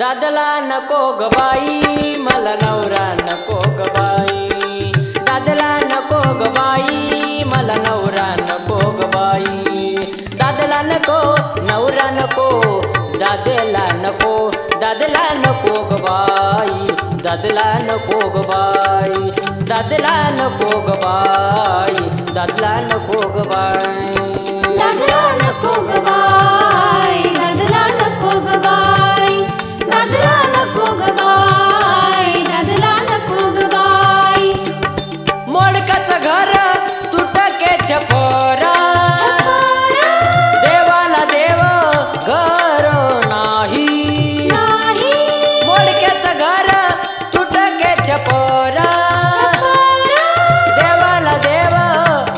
दादला नको ग बाई मला नवरा नको ग बाई, दादला नको ग बाई मला नवरा नको ग बाई, दादला नको नवरा नको दादला नको, दादला नको ग बाई, दादला नको ग बाई, दादला नको ग बाई, दादला नको ग बाई, दादला नको ग बाई, दादला नको ग बाई, dadla nako ga bai, dadla nako ga bai, modkacha ghar tutake chapora, chapora devala devo gharo nahi, nahi modkacha ghar tutake chapora, chapora devala devo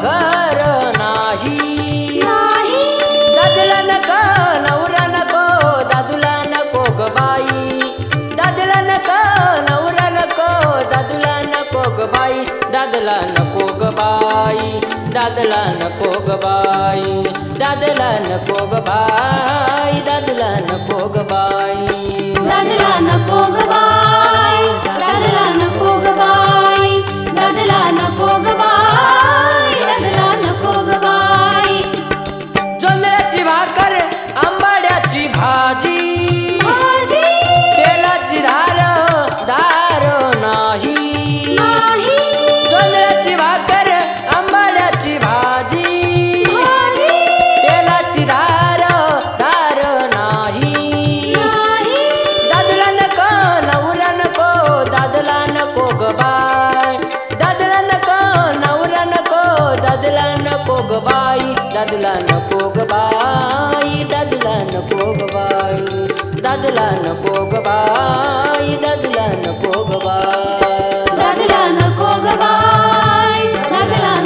gharo nahi, nahi dadla nako navra nako, dadla nako ga bai, dadla nako ga bai, dadla nako ga bai, dadla nako ga bai, dadla nako ga bai, dadla nako ga bai, dadla nako ga bai, dadla nako ga bai, dadla nako ga bai, dadla nako ga bai, jondrachi bhakar ambadyachi bhaji, bhaji telachi dharo dharo jondrachi भाकर अंबाड्याची भाजी, तेलाची धार धार नाही, दादला नको नवरा नको, दादला नको ग बाई, दादला नको नवरा नको, दादला नको ग बाई, दादला नको ग बाई, दादला नको ग बाई, दादला नको ग बाई, दादला नको ग बाई, dadla nako ga bai, dadla nako ga bai, dadla nako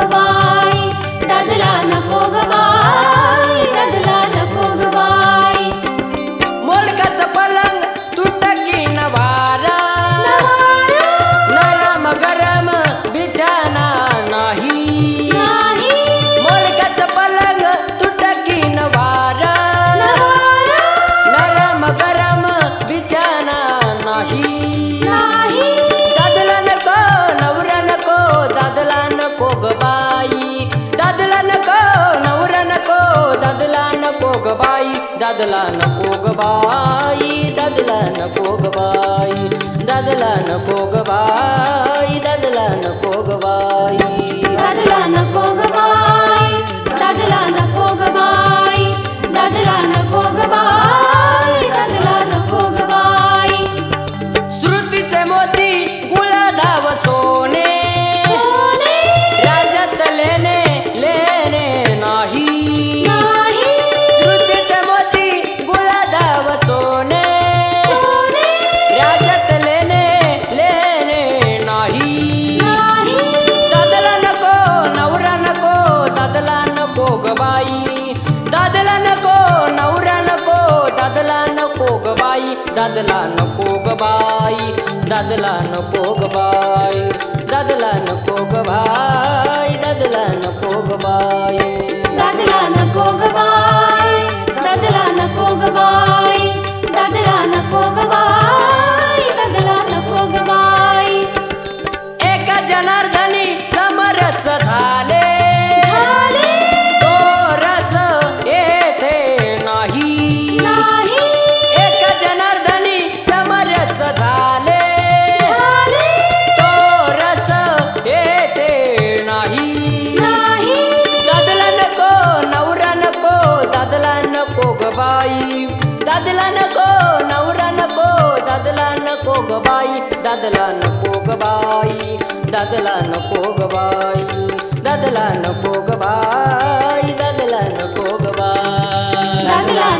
ga bai, dadla nako ga bai, molkacha palang tutaki nawara, nawara naram garam bichana nahi, nahi molkacha palang tutaki nawara, nawara naram garam bichana nahi, nahi dadla nako ga bai, dadla nako navra nako, dadla nako ga bai, dadla nako ga bai, dadla nako ga bai, dadla nako ga bai, dadla nako ga bai, dadla nako ga bai, dadla nako ga bai, dadla nako ga bai, dadla nako ga bai, shrutiche moti guladav sone, लेने लेने नाही, नाही श्रुतीचे मोती गुलादाव सोने, सोने राज्यात लेने लेने नाही, नाही दादला नको नवरा नको, दादला नको ग बाई, दादला नको नवरा नको, दादला नको ग बाई, दादला नको ग बाई, दादला नको ग बाई, dadla nako ga bai, dadla nako ga bai, dadla nako ga bai, dadla nako ga bai, dadla nako ga bai, dadla nako ga bai, ek janardani samras dhale, dhale to ras yete nahi, nahi ek janardani samras dhale, dadla nako ga bai, dadla nako navra nako, dadla nako ga bai, dadla nako ga bai, dadla nako ga bai, dadla nako ga bai, dadla nako ga bai, dadla